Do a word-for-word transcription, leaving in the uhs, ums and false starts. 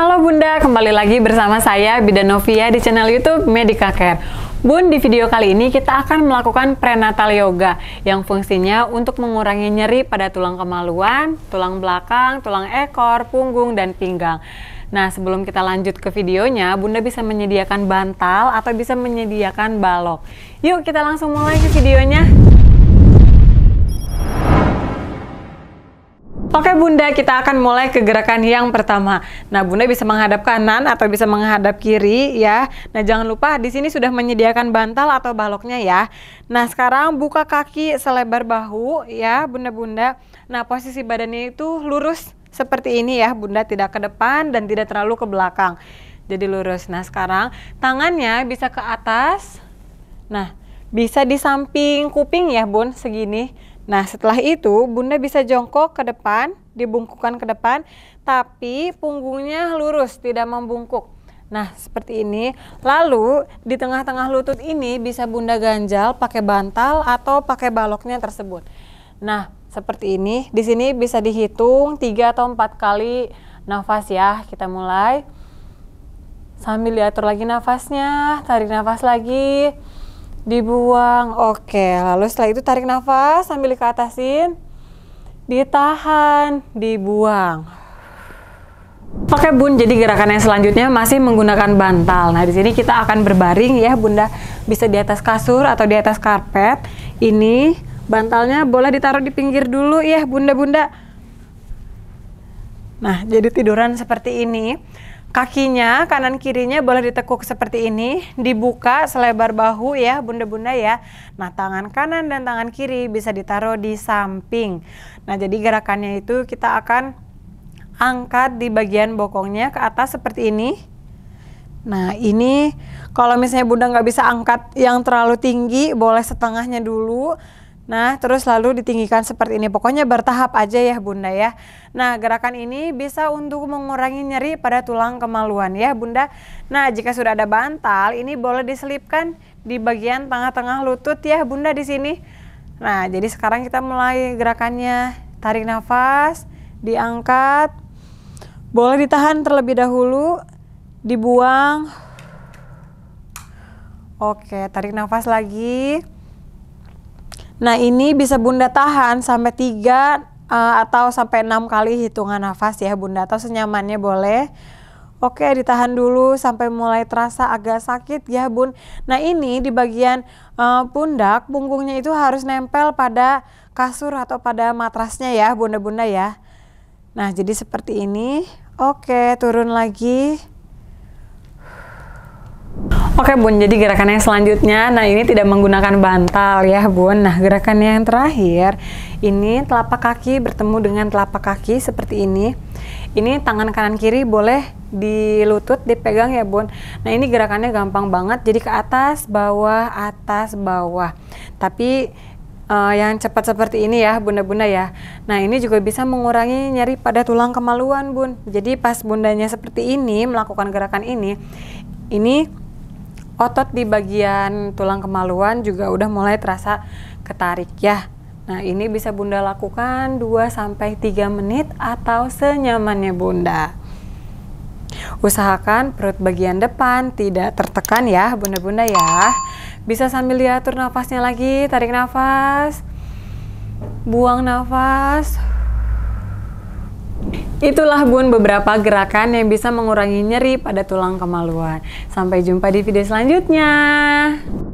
Halo Bunda, kembali lagi bersama saya Bidan Novia di channel YouTube Medika Care. Bun, di video kali ini kita akan melakukan prenatal yoga yang fungsinya untuk mengurangi nyeri pada tulang kemaluan, tulang belakang, tulang ekor, punggung, dan pinggang. Nah, sebelum kita lanjut ke videonya, Bunda bisa menyediakan bantal atau bisa menyediakan balok. Yuk, kita langsung mulai ke videonya. Oke Bunda, kita akan mulai ke gerakan yang pertama. Nah, Bunda bisa menghadap kanan atau bisa menghadap kiri ya. Nah, jangan lupa di sini sudah menyediakan bantal atau baloknya ya. Nah, sekarang buka kaki selebar bahu ya, Bunda-bunda. Nah, posisi badannya itu lurus seperti ini ya, Bunda, tidak ke depan dan tidak terlalu ke belakang. Jadi lurus. Nah, sekarang tangannya bisa ke atas. Nah, bisa di samping kuping ya, Bun, segini. Nah, setelah itu Bunda bisa jongkok ke depan, dibungkukkan ke depan, tapi punggungnya lurus, tidak membungkuk. Nah, seperti ini. Lalu di tengah-tengah lutut ini bisa Bunda ganjal pakai bantal atau pakai baloknya tersebut. Nah, seperti ini. Di sini bisa dihitung tiga atau empat kali nafas ya. Kita mulai. Sambil diatur lagi nafasnya, tarik nafas lagi. Dibuang, oke. Lalu setelah itu tarik nafas sambil ke atasin, ditahan, dibuang. Oke Bun, jadi gerakan yang selanjutnya masih menggunakan bantal. Nah, di sini kita akan berbaring ya, Bunda. Bisa di atas kasur atau di atas karpet. Ini bantalnya boleh ditaruh di pinggir dulu ya, Bunda-bunda. Nah, jadi tiduran seperti ini. Kakinya, kanan kirinya boleh ditekuk seperti ini, dibuka selebar bahu ya, Bunda-bunda ya. Nah, tangan kanan dan tangan kiri bisa ditaruh di samping. Nah, jadi gerakannya itu kita akan angkat di bagian bokongnya ke atas seperti ini. Nah, ini kalau misalnya Bunda nggak bisa angkat yang terlalu tinggi, boleh setengahnya dulu. Nah, terus lalu ditinggikan seperti ini. Pokoknya bertahap aja ya, Bunda ya. Nah, gerakan ini bisa untuk mengurangi nyeri pada tulang kemaluan ya, Bunda. Nah, jika sudah ada bantal, ini boleh diselipkan di bagian tengah-tengah lutut ya, Bunda, di sini. Nah, jadi sekarang kita mulai gerakannya. Tarik nafas, diangkat. Boleh ditahan terlebih dahulu, dibuang. Oke, tarik nafas lagi. Nah, ini bisa Bunda tahan sampai tiga uh, atau sampai enam kali hitungan nafas ya, Bunda, atau senyamannya boleh. Oke, ditahan dulu sampai mulai terasa agak sakit ya, Bun. Nah, ini di bagian uh, pundak, punggungnya itu harus nempel pada kasur atau pada matrasnya ya, Bunda-bunda ya. Nah, jadi seperti ini. Oke, turun lagi. Oke Bun, jadi gerakannya selanjutnya, nah ini tidak menggunakan bantal ya, Bun. Nah, gerakannya yang terakhir, ini telapak kaki bertemu dengan telapak kaki seperti ini. Ini tangan kanan kiri boleh di lutut dipegang ya, Bun. Nah, ini gerakannya gampang banget, jadi ke atas, bawah, atas, bawah. Tapi Uh, yang cepat seperti ini ya, Bunda-bunda ya. Nah, ini juga bisa mengurangi nyeri pada tulang kemaluan, Bun. Jadi pas Bundanya seperti ini melakukan gerakan ini, ini otot di bagian tulang kemaluan juga udah mulai terasa ketarik ya. Nah, ini bisa Bunda lakukan dua sampai tiga menit atau senyamannya Bunda. Usahakan perut bagian depan tidak tertekan ya, Bunda-bunda ya. Bisa sambil diatur nafasnya lagi, tarik nafas, buang nafas. Itulah Bun, beberapa gerakan yang bisa mengurangi nyeri pada tulang kemaluan. Sampai jumpa di video selanjutnya.